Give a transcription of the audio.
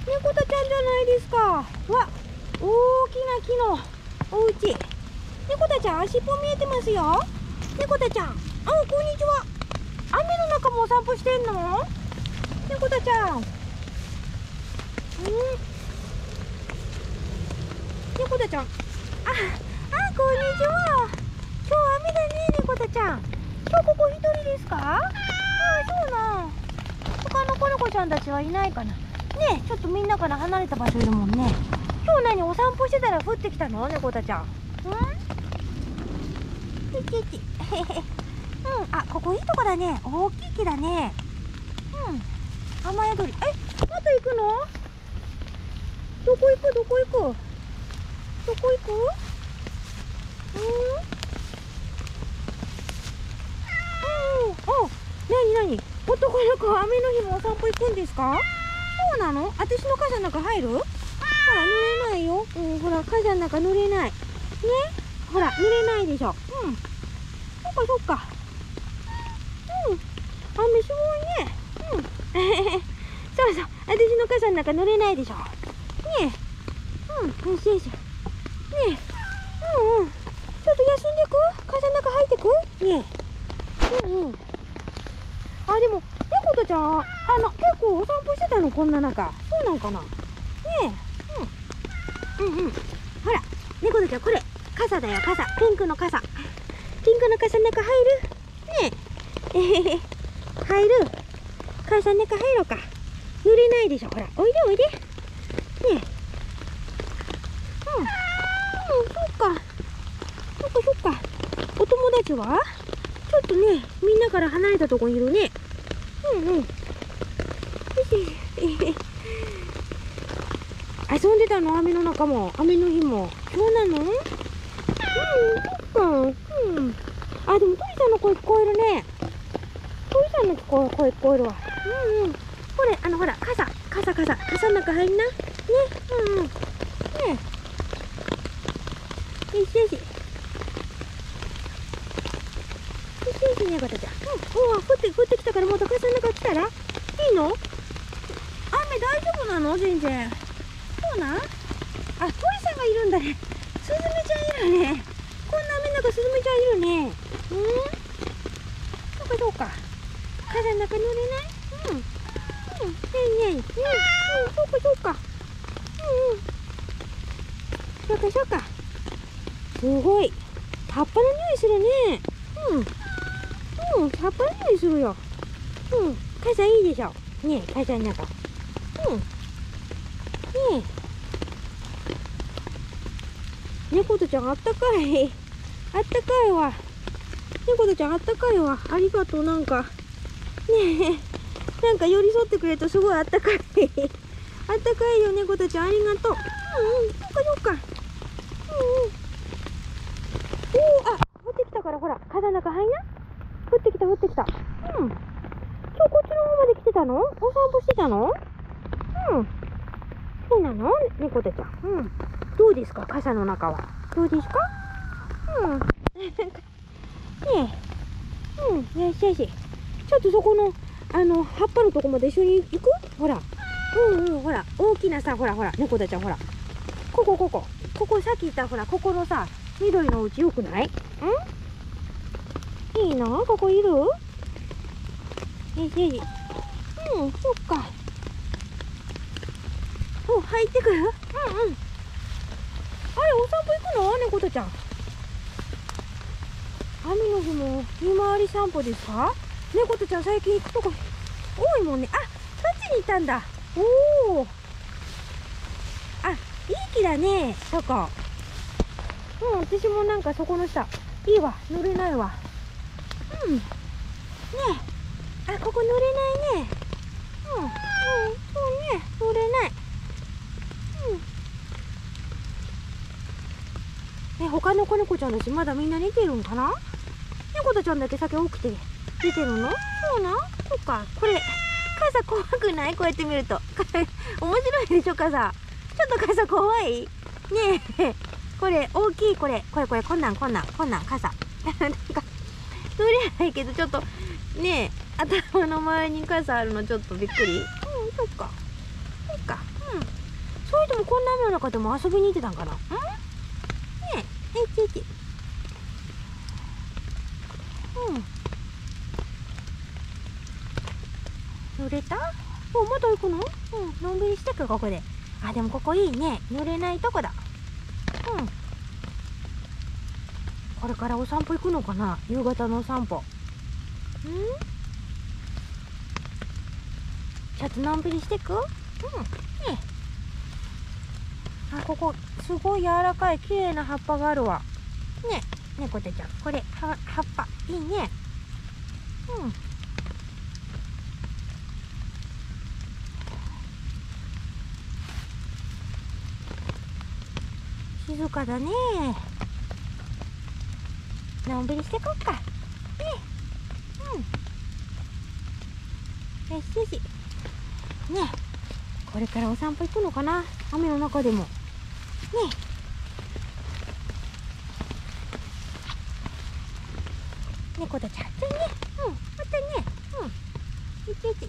猫たちゃんじゃないですか。わ、大きな木のお家。猫たちゃん、足っぽ見えてますよ。猫たちゃん、あ、こんにちは。雨の中もお散歩してんの？猫たちゃん。猫たちゃん。あ、こんにちは。今日雨だね、猫たちゃん。今日ここ一人ですか？そうな。他の子猫ちゃんたちはいないかな。ね、ちょっとみんなから離れた場所いるもんね。今日何お散歩してたら降ってきたの、猫たちゃん？うん？ちち。あ、ここいいとこだね。大きい木だね。雨宿り。え、また行くの？どこ行く？なに男の子は雨の日もお散歩行くんですか？そうなの？私の傘の中入る？ほら、濡れないよ。ほら、傘の中濡れない。ね？ほら、濡れないでしょ。そっか。雨すごいね。そう。私の傘の中濡れないでしょ。ねえ。よしよし。ねえ。ちょっと休んでく？傘の中入ってく？ねえ。でも、猫とちゃん、結構お散歩してたの、こんな中。そうなんかな。ねえ。ほら、猫とちゃん、これ、傘だよ、傘。ピンクの傘の中入る？ねえ。入る？傘の中入ろうか。濡れないでしょ。ほら、おいで。ねえ。そっか。お友達は？ちょっとね、みんなから離れたとこにいるね。遊んでたの？雨の中も、雨の日も。そうなの？でも鳥さんの声聞こえるね。鳥さんの声聞こえるわ。これ、ほら、傘の中入んな。ね。ねえ。よしね、猫ちゃん。降ってきたから、また傘の中来たらいいの？雨大丈夫なの？全然。そうなん？鳥さんがいるんだね。スズメちゃんいるね。こんな雨の中、スズメちゃんいるね。そうか。傘の中濡れない？そうか。そうか。すごい。葉っぱの匂いするね。葉っぱの匂いするよ。傘いいでしょ。ねえ、傘の中。ねえ。猫とちゃん、あったかい。猫とちゃんあったかいわ。ありがとう、なんか。ねえ。なんか寄り添ってくれるとすごいあったかい。あったかいよ、猫とちゃん、ありがとう。そっか。降ってきたから、ほら、傘の中入んな。降ってきた。今日こっちの方まで来てたの？お散歩してたの？そうなの？猫とちゃん。どうですか、傘の中は。よしよし。ちょっとそこの、葉っぱのとこまで一緒に行く？ほら。大きなさ、ほら、猫たちはほら。ここ、さっき言った、ほら、ここのさ、緑のうちよくない？いいな、ここいる？そっか。入ってくる？あれ、お散歩行くの？猫とちゃん。雨の日も見回り散歩ですか？猫とちゃん、最近行くとこ多いもんね。そっちにいたんだ。いい木だね、そこ。私もなんかそこの下。いいわ、濡れないわ。ねえ。ここ濡れないね。そうね、濡れない。他の子猫ちゃんたちまだみんな寝てるんかな？猫たちゃんだけ先起きて出てるの？そうなん？そっか。これ、傘怖くない？こうやって見ると。面白いでしょ、傘。ちょっと傘怖い？ねえ。これ、大きい、これ、こんなん、傘。なんか、濡れないけど、ちょっと、ねえ、頭の周りに傘あるの、ちょっとびっくり。そっか。うん。それともこんな雨の中でも遊びに行ってたんかな。うん。ねえ、いっていって。うん。乗れた？お、まだ行くの？うん。のんびりしてくここで。あ、でもここいいね。乗れないとこだ。うん。これからお散歩行くのかな？夕方のお散歩。うん？ちょっとのんびりしてく？うん。ねえ。あ、ここ、すごい柔らかい、綺麗な葉っぱがあるわ。ねえ、猫ちゃん。これ、葉っぱ。いいね。うん。静かだね。のんびりしてこっか。ねえ。うん。よしよし。ね、これからお散歩行くのかな、雨の中でもね。猫たち、あったね、うん、あったね、うん、いちいち。